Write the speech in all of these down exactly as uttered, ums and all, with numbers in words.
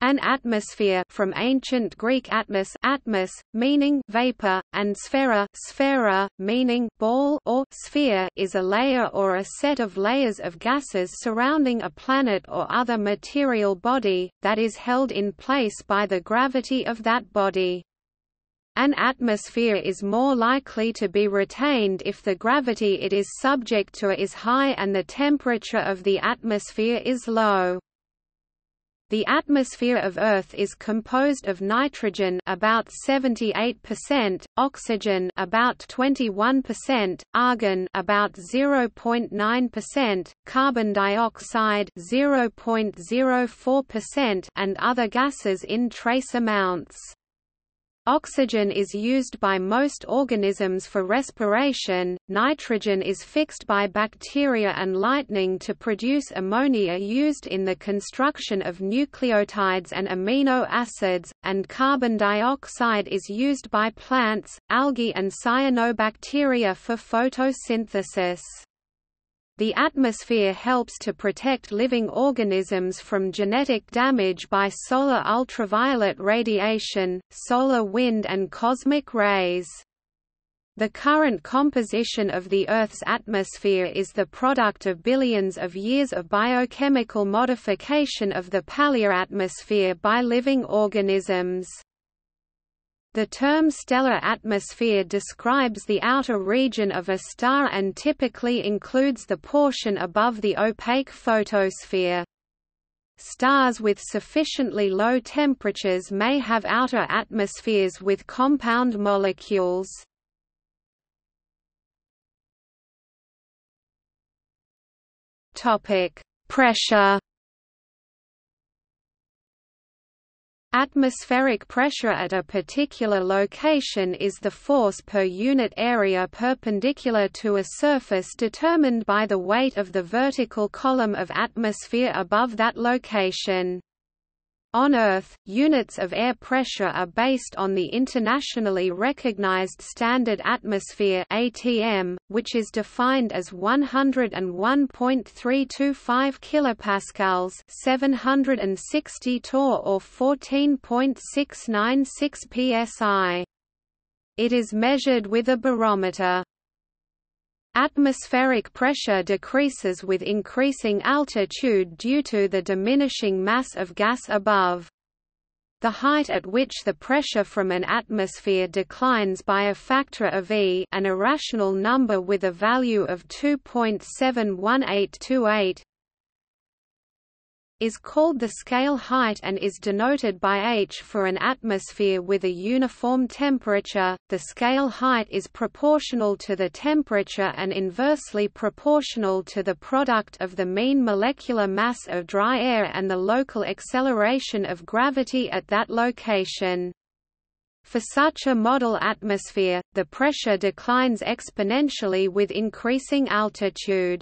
An atmosphere from Ancient Greek atmos, atmos meaning vapor, and sphaira, sphaira meaning ball or sphere, is a layer or a set of layers of gases surrounding a planet or other material body, that is held in place by the gravity of that body. An atmosphere is more likely to be retained if the gravity it is subject to is high and the temperature of the atmosphere is low. The atmosphere of Earth is composed of nitrogen about seventy-eight percent, oxygen about twenty-one percent, argon about zero point nine percent, carbon dioxide zero point zero four percent, and other gases in trace amounts. Oxygen is used by most organisms for respiration, nitrogen is fixed by bacteria and lightning to produce ammonia used in the construction of nucleotides and amino acids, and carbon dioxide is used by plants, algae and cyanobacteria for photosynthesis. The atmosphere helps to protect living organisms from genetic damage by solar ultraviolet radiation, solar wind and cosmic rays. The current composition of the Earth's atmosphere is the product of billions of years of biochemical modification of the paleoatmosphere by living organisms. The term stellar atmosphere describes the outer region of a star and typically includes the portion above the opaque photosphere. Stars with sufficiently low temperatures may have outer atmospheres with compound molecules. Topic: Pressure. Atmospheric pressure at a particular location is the force per unit area perpendicular to a surface determined by the weight of the vertical column of atmosphere above that location. On Earth, units of air pressure are based on the internationally recognized standard atmosphere (A T M), which is defined as one hundred one point three two five kilopascals (seven hundred sixty torr) or fourteen point six nine six P S I. It is measured with a barometer. Atmospheric pressure decreases with increasing altitude due to the diminishing mass of gas above. The height at which the pressure from an atmosphere declines by a factor of E, an irrational number with a value of two point seven one eight two eight, is called the scale height and is denoted by H. For an atmosphere with a uniform temperature, the scale height is proportional to the temperature and inversely proportional to the product of the mean molecular mass of dry air and the local acceleration of gravity at that location. For such a model atmosphere, the pressure declines exponentially with increasing altitude.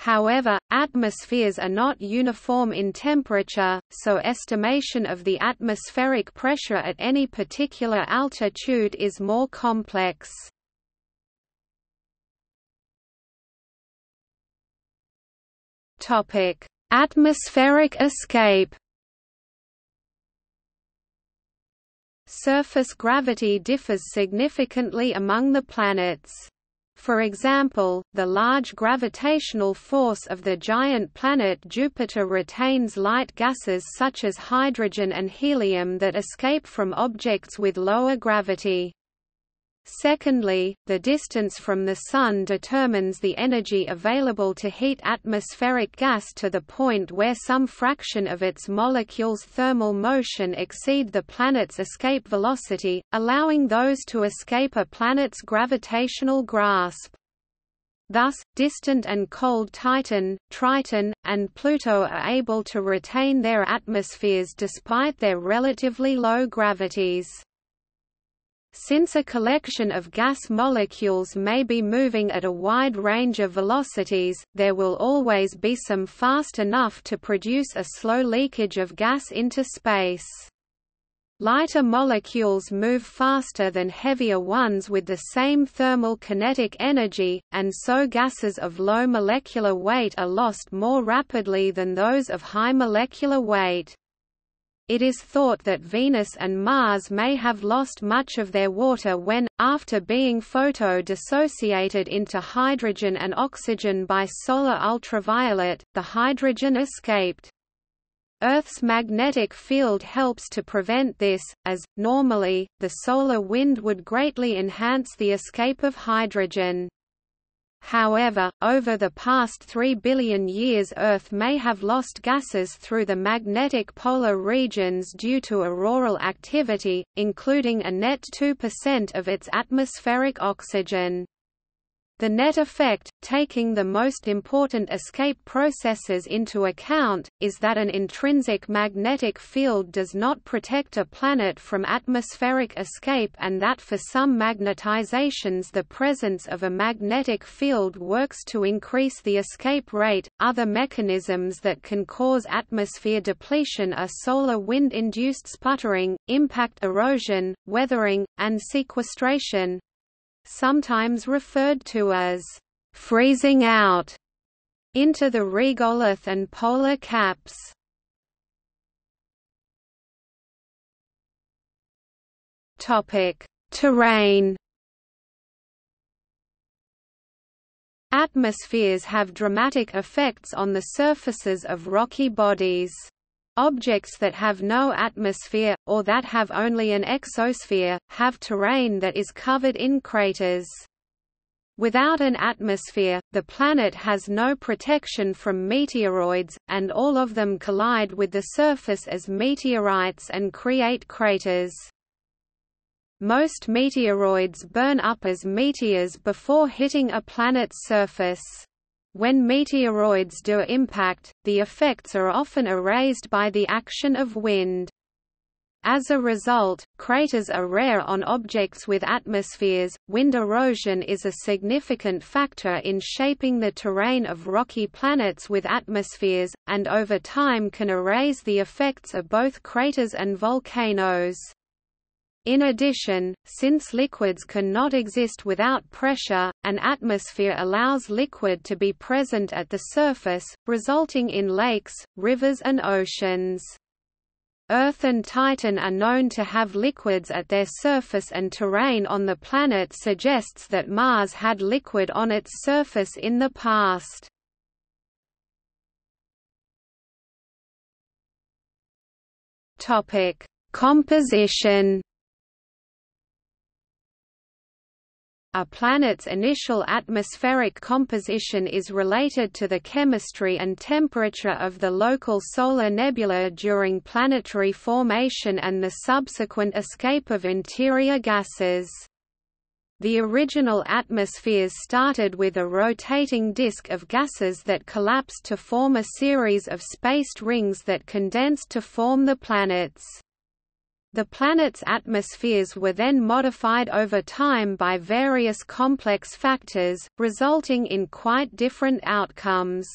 However, atmospheres are not uniform in temperature, so estimation of the atmospheric pressure at any particular altitude is more complex. Topic: Atmospheric escape. Surface gravity differs significantly among the planets. For example, the large gravitational force of the giant planet Jupiter retains light gases such as hydrogen and helium that escape from objects with lower gravity. Secondly, the distance from the Sun determines the energy available to heat atmospheric gas to the point where some fraction of its molecules' thermal motion exceed the planet's escape velocity, allowing those to escape a planet's gravitational grasp. Thus, distant and cold Titan, Triton, and Pluto are able to retain their atmospheres despite their relatively low gravities. Since a collection of gas molecules may be moving at a wide range of velocities, there will always be some fast enough to produce a slow leakage of gas into space. Lighter molecules move faster than heavier ones with the same thermal kinetic energy, and so gases of low molecular weight are lost more rapidly than those of high molecular weight. It is thought that Venus and Mars may have lost much of their water when, after being photo-dissociated into hydrogen and oxygen by solar ultraviolet, the hydrogen escaped. Earth's magnetic field helps to prevent this, as, normally, the solar wind would greatly enhance the escape of hydrogen. However, over the past three billion years Earth may have lost gases through the magnetic polar regions due to auroral activity, including a net two percent of its atmospheric oxygen. The net effect, taking the most important escape processes into account, is that an intrinsic magnetic field does not protect a planet from atmospheric escape and that for some magnetizations the presence of a magnetic field works to increase the escape rate. Other mechanisms that can cause atmosphere depletion are solar wind-induced sputtering, impact erosion, weathering, and sequestration, sometimes referred to as freezing out, into the regolith and polar caps. Topic: Terrain. Atmospheres have dramatic effects on the surfaces of rocky bodies. Objects that have no atmosphere, or that have only an exosphere, have terrain that is covered in craters. Without an atmosphere, the planet has no protection from meteoroids, and all of them collide with the surface as meteorites and create craters. Most meteoroids burn up as meteors before hitting a planet's surface. When meteoroids do impact, the effects are often erased by the action of wind. As a result, craters are rare on objects with atmospheres. Wind erosion is a significant factor in shaping the terrain of rocky planets with atmospheres, and over time can erase the effects of both craters and volcanoes. In addition, since liquids cannot exist without pressure, an atmosphere allows liquid to be present at the surface, resulting in lakes, rivers and oceans. Earth and Titan are known to have liquids at their surface, and terrain on the planet suggests that Mars had liquid on its surface in the past. Topic: Composition. A planet's initial atmospheric composition is related to the chemistry and temperature of the local solar nebula during planetary formation and the subsequent escape of interior gases. The original atmospheres started with a rotating disk of gases that collapsed to form a series of spaced rings that condensed to form the planets. The planet's atmospheres were then modified over time by various complex factors, resulting in quite different outcomes.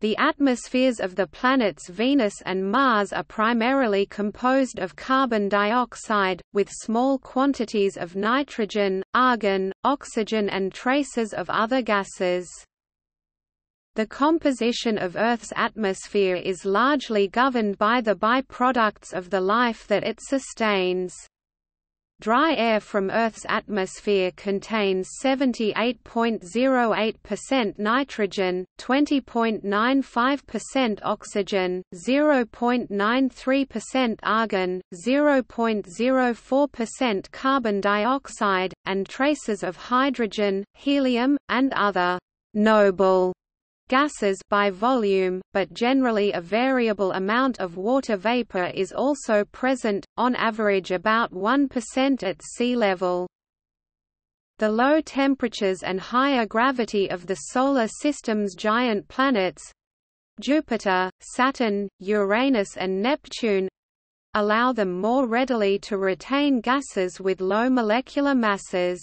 The atmospheres of the planets Venus and Mars are primarily composed of carbon dioxide, with small quantities of nitrogen, argon, oxygen and traces of other gases. The composition of Earth's atmosphere is largely governed by the by-products of the life that it sustains. Dry air from Earth's atmosphere contains seventy-eight point zero eight percent nitrogen, twenty point nine five percent oxygen, zero point nine three percent argon, zero point zero four percent carbon dioxide, and traces of hydrogen, helium, and other noble gases by volume, but generally a variable amount of water vapor is also present, on average about one percent at sea level. The low temperatures and higher gravity of the Solar System's giant planets—Jupiter, Saturn, Uranus and Neptune—allow them more readily to retain gases with low molecular masses.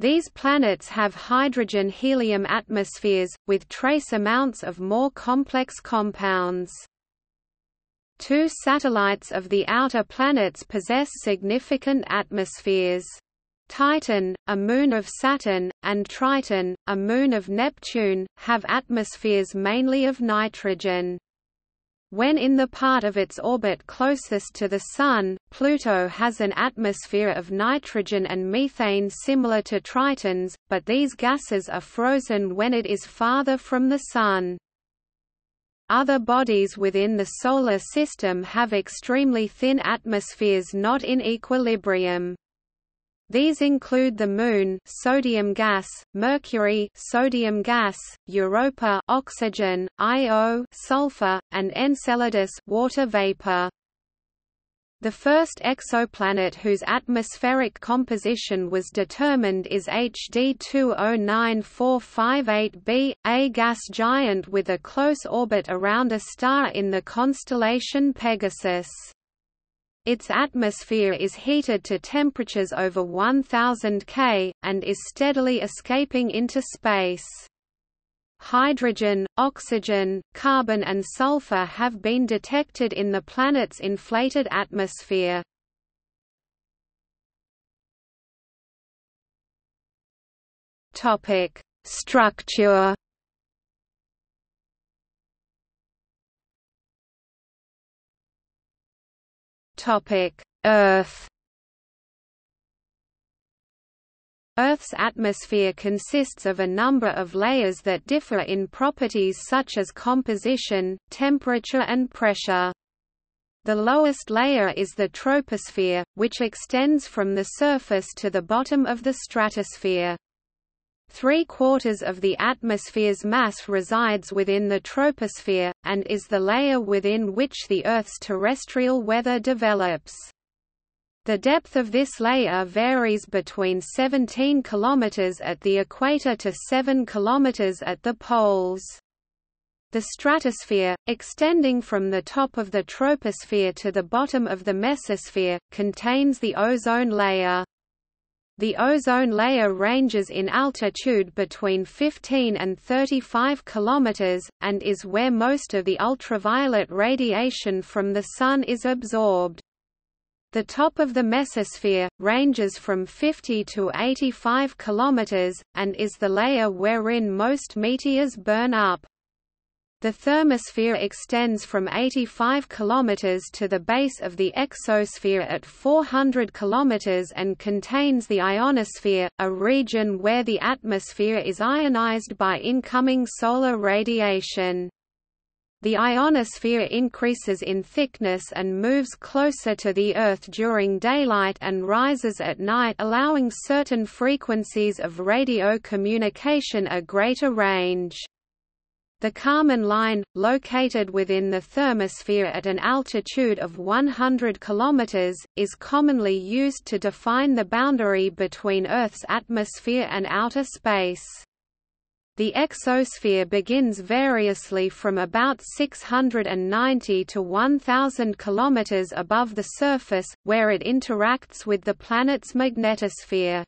These planets have hydrogen-helium atmospheres, with trace amounts of more complex compounds. Two satellites of the outer planets possess significant atmospheres. Titan, a moon of Saturn, and Triton, a moon of Neptune, have atmospheres mainly of nitrogen. When in the part of its orbit closest to the Sun, Pluto has an atmosphere of nitrogen and methane similar to Triton's, but these gases are frozen when it is farther from the Sun. Other bodies within the Solar System have extremely thin atmospheres not in equilibrium. These include the Moon, sodium gas, Mercury, sodium gas, Europa, oxygen, Io, sulfur, and Enceladus, water vapor. The first exoplanet whose atmospheric composition was determined is H D two zero nine four five eight b, a gas giant with a close orbit around a star in the constellation Pegasus. Its atmosphere is heated to temperatures over one thousand Kelvin, and is steadily escaping into space. Hydrogen, oxygen, carbon and sulfur have been detected in the planet's inflated atmosphere. Topic: Structure. Topic: Earth. Earth's atmosphere consists of a number of layers that differ in properties such as composition, temperature and pressure. The lowest layer is the troposphere, which extends from the surface to the bottom of the stratosphere. Three-quarters of the atmosphere's mass resides within the troposphere, and is the layer within which the Earth's terrestrial weather develops. The depth of this layer varies between seventeen kilometers at the equator to seven kilometers at the poles. The stratosphere, extending from the top of the troposphere to the bottom of the mesosphere, contains the ozone layer. The ozone layer ranges in altitude between fifteen and thirty-five kilometers, and is where most of the ultraviolet radiation from the Sun is absorbed. The top of the mesosphere ranges from fifty to eighty-five kilometers, and is the layer wherein most meteors burn up. The thermosphere extends from eighty-five kilometers to the base of the exosphere at four hundred kilometers and contains the ionosphere, a region where the atmosphere is ionized by incoming solar radiation. The ionosphere increases in thickness and moves closer to the Earth during daylight and rises at night, allowing certain frequencies of radio communication a greater range. The Kármán line, located within the thermosphere at an altitude of one hundred kilometers, is commonly used to define the boundary between Earth's atmosphere and outer space. The exosphere begins variously from about six hundred ninety to one thousand kilometers above the surface, where it interacts with the planet's magnetosphere.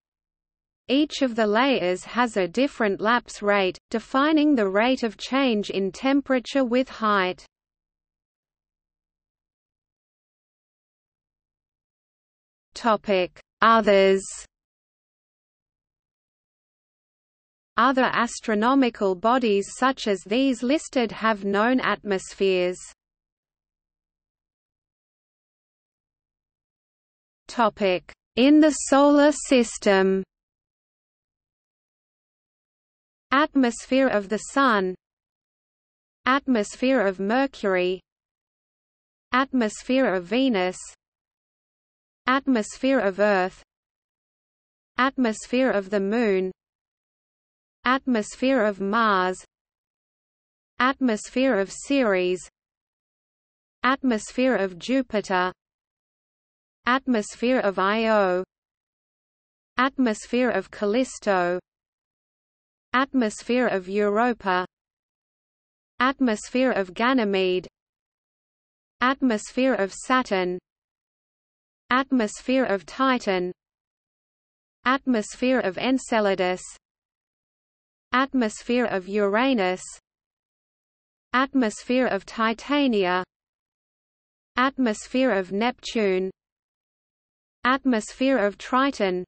Each of the layers has a different lapse rate, defining the rate of change in temperature with height. Topic: Others. Other astronomical bodies such as these listed have known atmospheres. Topic: In the Solar System. Atmosphere of the Sun, atmosphere of Mercury, atmosphere of Venus, atmosphere of Earth, atmosphere of the Moon, atmosphere of Mars, atmosphere of Ceres, atmosphere of Jupiter, atmosphere of Io, atmosphere of Callisto, atmosphere of Europa, atmosphere of Ganymede, atmosphere of Saturn, atmosphere of Titan, atmosphere of Enceladus, atmosphere of Uranus, atmosphere of Titania, atmosphere of Neptune, atmosphere of Triton,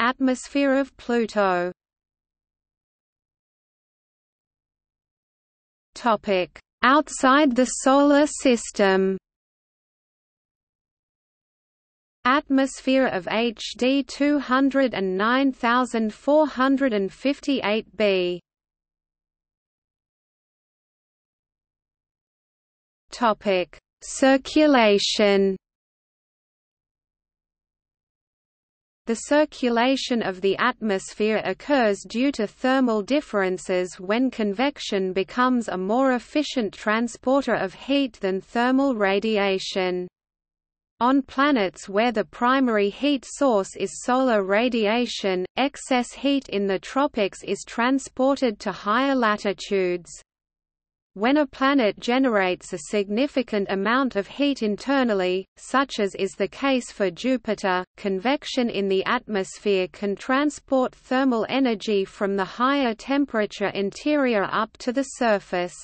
atmosphere of Pluto. Topic: Outside the Solar System. Atmosphere of H D two hundred nine thousand four hundred fifty-eight b. Topic: Circulation. The circulation of the atmosphere occurs due to thermal differences when convection becomes a more efficient transporter of heat than thermal radiation. On planets where the primary heat source is solar radiation, excess heat in the tropics is transported to higher latitudes. When a planet generates a significant amount of heat internally, such as is the case for Jupiter, convection in the atmosphere can transport thermal energy from the higher temperature interior up to the surface.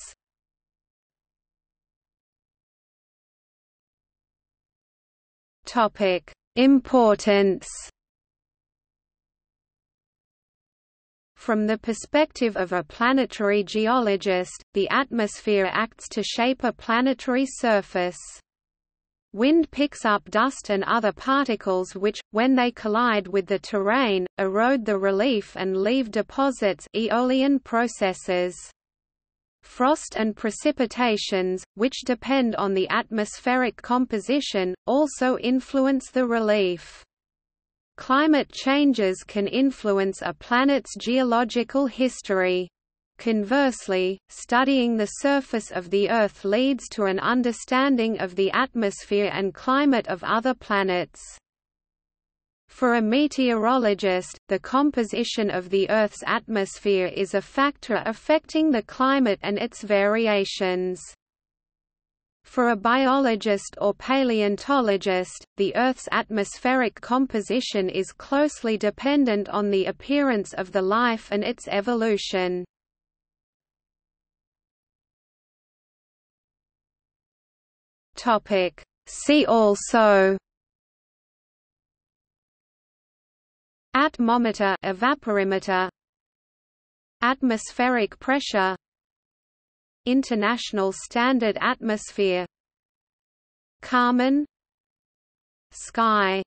Topic: Importance. From the perspective of a planetary geologist, the atmosphere acts to shape a planetary surface. Wind picks up dust and other particles which, when they collide with the terrain, erode the relief and leave deposits, aeolian processes. Frost and precipitations, which depend on the atmospheric composition, also influence the relief. Climate changes can influence a planet's geological history. Conversely, studying the surface of the Earth leads to an understanding of the atmosphere and climate of other planets. For a meteorologist, the composition of the Earth's atmosphere is a factor affecting the climate and its variations. For a biologist or paleontologist, the Earth's atmospheric composition is closely dependent on the appearance of the life and its evolution. Topic: See also. Atmometer, evaporimeter. Atmospheric pressure. International Standard Atmosphere. Kármán. Sky.